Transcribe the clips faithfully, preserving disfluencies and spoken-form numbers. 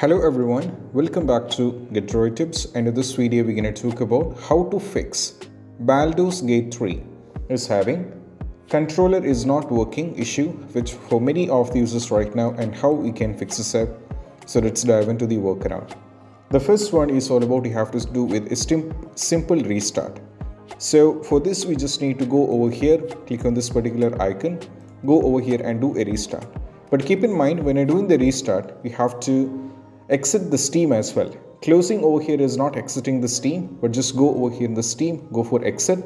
Hello everyone, welcome back to Guitar Tips, and in this video we're going to talk about how to fix Baldur's Gate three is having controller is not working issue, which for many of the users right now, and how we can fix this up. So let's dive into the workaround. The first one is all about you have to do with a simple restart. So for this we just need to go over here, click on this particular icon, go over here and do a restart. But keep in mind, when you're doing the restart, you have to exit the Steam as well. Closing over here is not exiting the Steam, but just go over here in the Steam, go for exit.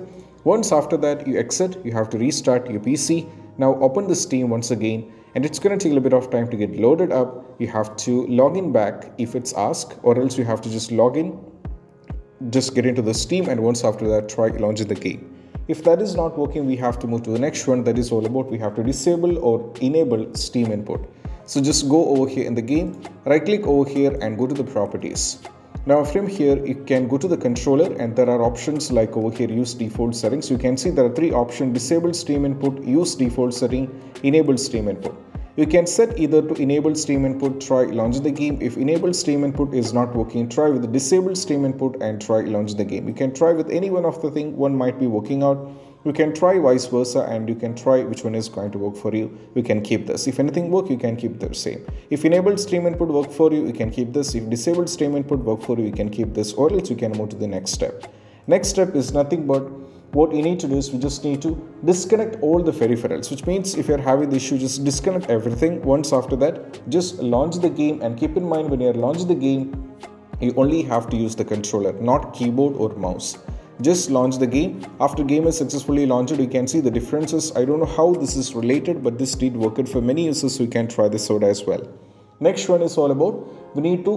Once after that you exit, you have to restart your P C. Now open the Steam once again, and it's going to take a bit of time to get loaded up. You have to log in back if it's asked, or else you have to just log in, just get into the Steam, and once after that try launching the game. If that is not working, we have to move to the next one. That is all about we have to disable or enable Steam Input. So just go over here in the game, right click over here and go to the properties. Now from here you can go to the controller, and there are options like over here use default settings. You can see there are three options: disable Steam Input, use default setting, enable Steam Input. You can set either to enable Steam Input, try launching the game. If enable Steam Input is not working, try with disable Steam Input and try launching the game. You can try with any one of the thing, one might be working out. You can try vice versa, and you can try which one is going to work for you. You can keep this. If anything work, you can keep the same. If enabled Steam Input work for you, you can keep this. If disabled Steam Input work for you, you can keep this, or else you can move to the next step. Next step is nothing but what you need to do is we just need to disconnect all the peripherals, which means if you're having the issue, just disconnect everything. Once after that, just launch the game, and keep in mind when you're launching the game, you only have to use the controller, not keyboard or mouse. Just launch the game. After game is successfully launched, you can see the differences. I don't know how this is related, but this did work it for many users, so you can try this out as well. Next one is all about we need to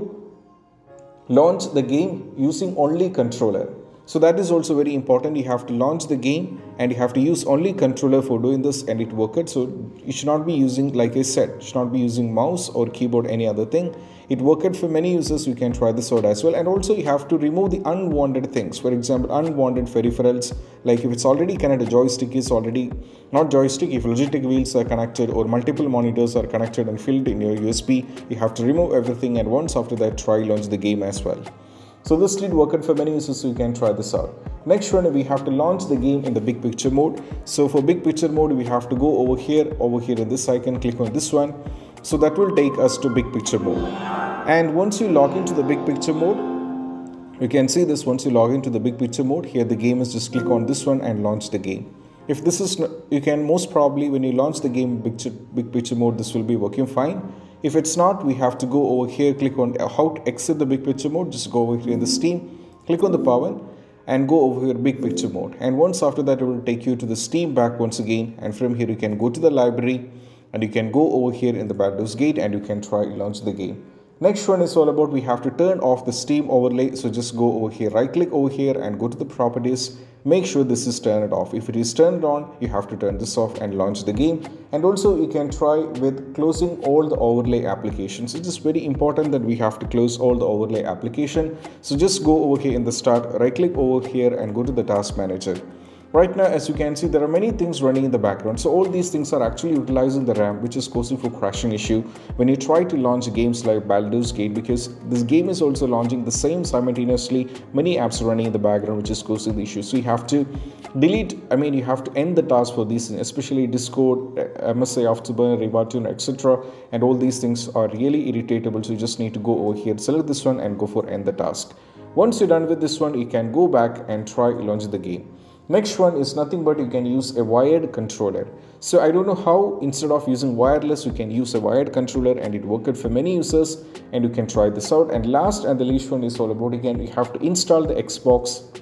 launch the game using only controller. So that is also very important. You have to launch the game and you have to use only controller for doing this, and it worked. So you should not be using, like I said, should not be using mouse or keyboard, any other thing. It worked for many users. You can try this out as well. And also you have to remove the unwanted things. For example, unwanted peripherals, like if it's already connected, joystick is already not joystick. If Logitech wheels are connected or multiple monitors are connected and filled in your U S B, you have to remove everything. And once after that, try launch the game as well. So this did work out for many users, so you can try this out. Next one, we have to launch the game in the Big Picture Mode. So for Big Picture Mode, we have to go over here, over here in this icon, click on this one. So that will take us to Big Picture Mode. And once you log into the Big Picture Mode, you can see this. Once you log into the Big Picture Mode, here the game is just click on this one and launch the game. If this is, you can most probably when you launch the game Big Picture, Big Picture Mode, this will be working fine. If it's not, we have to go over here, click on how to exit the Big Picture Mode. Just go over here in the Steam, click on the power and go over here Big Picture Mode. And once after that, it will take you to the Steam back once again. And from here, you can go to the library and you can go over here in the Baldur's Gate and you can try launch the game. Next one is all about we have to turn off the Steam Overlay. So just go over here, right click over here and go to the properties. Make sure this is turned off. If it is turned on, you have to turn this off and launch the game. And also you can try with closing all the overlay applications. It is very important that we have to close all the overlay application. So just go over here in the start, right click over here and go to the task manager. Right now, as you can see, there are many things running in the background. So all these things are actually utilizing the RAM, which is causing for crashing issue when you try to launch games like Baldur's Gate, because this game is also launching the same simultaneously. Many apps are running in the background, which is causing the issue. So you have to delete, I mean, you have to end the task for these, especially Discord, M S I Afterburner, RivaTuner, et cetera. And all these things are really irritatable. So you just need to go over here, select this one and go for end the task. Once you're done with this one, you can go back and try launching the game. Next one is nothing but you can use a wired controller. So I don't know how instead of using wireless, you can use a wired controller, and it worked for many users, and you can try this out. And last and the least one is all about again, you have to install the Xbox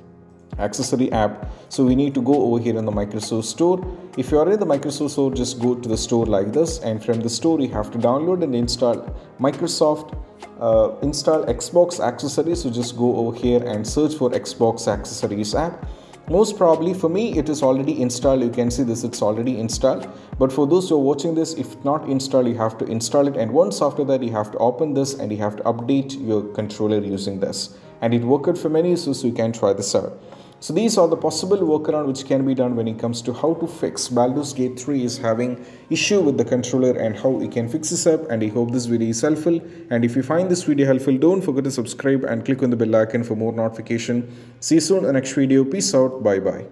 Accessory app. So we need to go over here in the Microsoft Store. If you are in the Microsoft Store, just go to the store like this, and from the store you have to download and install Microsoft uh, install Xbox Accessories. So just go over here and search for Xbox Accessories app. Most probably for me it is already installed. You can see this, it's already installed, but for those who are watching this, if not installed, you have to install it. And once after that, you have to open this and you have to update your controller using this, and it worked for many users, so you can try this out. So these are the possible workaround which can be done when it comes to how to fix Baldur's Gate three is having issue with the controller and how we can fix this up. And I hope this video is helpful, and if you find this video helpful, don't forget to subscribe and click on the bell icon for more notification. See you soon in the next video. Peace out. Bye bye.